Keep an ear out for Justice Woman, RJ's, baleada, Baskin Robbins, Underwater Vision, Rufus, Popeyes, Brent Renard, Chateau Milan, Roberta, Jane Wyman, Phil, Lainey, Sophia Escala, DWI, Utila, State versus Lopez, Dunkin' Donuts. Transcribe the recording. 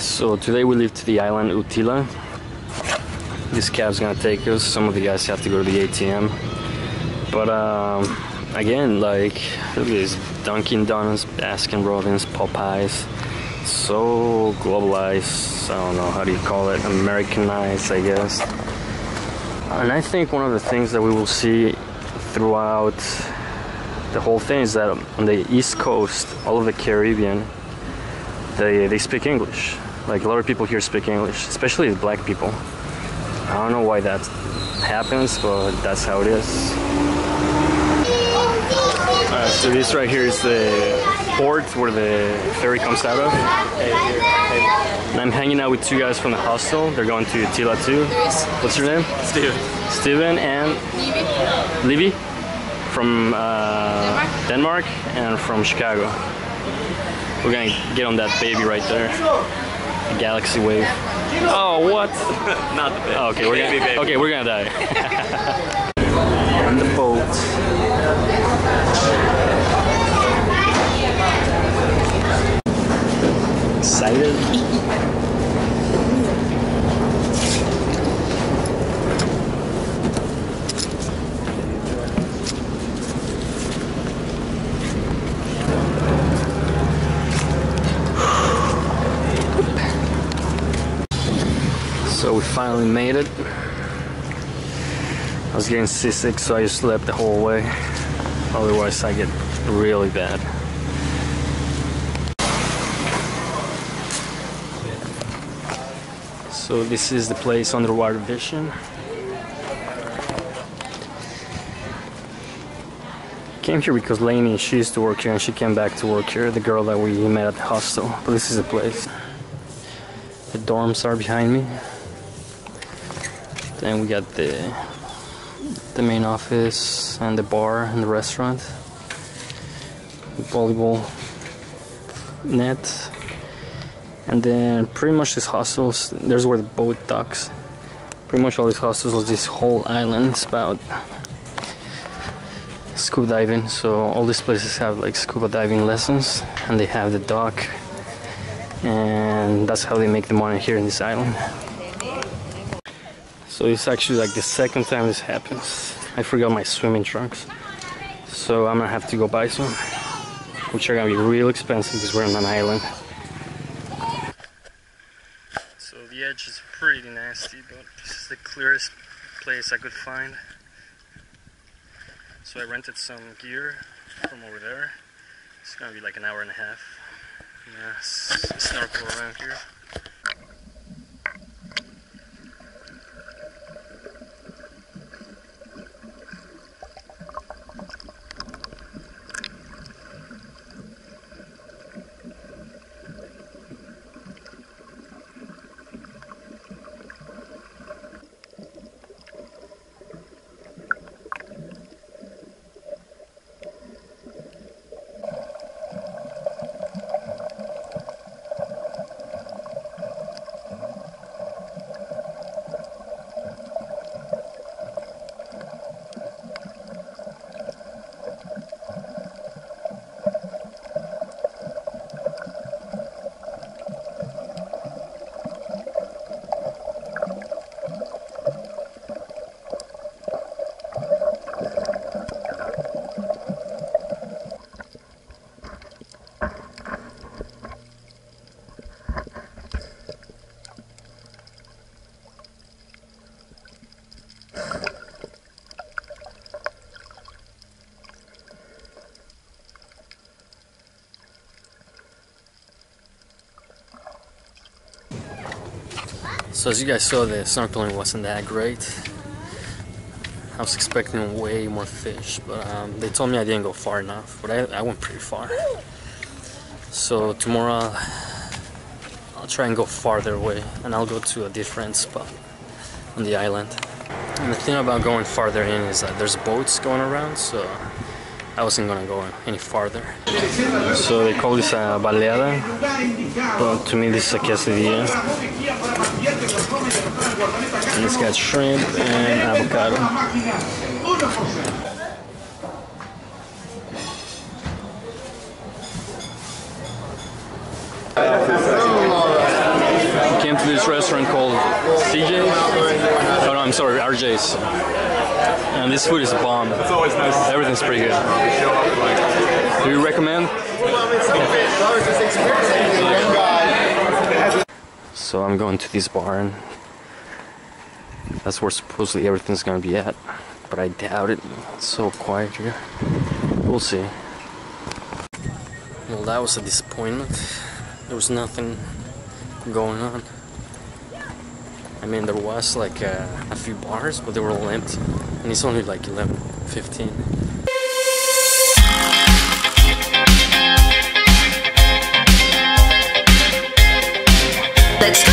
So today we leave to the island Utila. This cab's gonna take us. Some of the guys have to go to the ATM. But again, like, look at this. Dunkin' Donuts, Baskin Robbins, Popeyes. So globalized. I don't know, how do you call it? Americanized, I guess. And I think one of the things that we will see throughout the whole thing is that on the East Coast, all of the Caribbean, they speak English. Like, a lot of people here speak English, especially black people. I don't know why that happens, but that's how it is. So this right here is the port where the ferry comes out of. And I'm hanging out with two guys from the hostel. They're going to Utila too. What's your name? Steven. Steven and? Livy. From Denmark and from Chicago. We're gonna get on that baby right there. The Galaxy Wave. Oh, what? Not the baby. Oh, okay, we're gonna die. On the boat. Excited? So we finally made it. I was getting seasick, so I just slept the whole way. Otherwise, I get really bad. So this is the place, Underwater Vision. Came here because Lainey, she used to work here and she came back to work here, the girl that we met at the hostel. But this is the place. The dorms are behind me. Then we got the main office and the bar and the restaurant. The volleyball net. And then pretty much these hostels, there's where the boat docks. Pretty much all these hostels, this whole island is about scuba diving. So all these places have like scuba diving lessons and they have the dock. And that's how they make the money here in this island. So it's actually like the second time this happens. I forgot my swimming trunks, so I'm gonna have to go buy some, which are gonna be real expensive because we're on an island. So the edge is pretty nasty, but this is the clearest place I could find. So I rented some gear from over there. It's gonna be like an hour and a half. Yeah, snorkel around here. So as you guys saw, the snorkeling wasn't that great. I was expecting way more fish, but they told me I didn't go far enough, but I went pretty far. So tomorrow I'll try and go farther away, and I'll go to a different spot on the island. And the thing about going farther in is that there's boats going around, so I wasn't gonna go any farther. So they call this a baleada, but to me this is a quesadilla. And it's got shrimp and avocado. to this restaurant called CJ's. Oh no, I'm sorry, RJ's. And this food is a bomb. It's always nice. Everything's pretty good. Do you recommend? So I'm going to this barn. That's where supposedly everything's gonna be at, but I doubt it. It's so quiet here. We'll see. Well, that was a disappointment. There was nothing going on. I mean, there was like a few bars, but they were all empty. And it's only like 11:15. Let's go.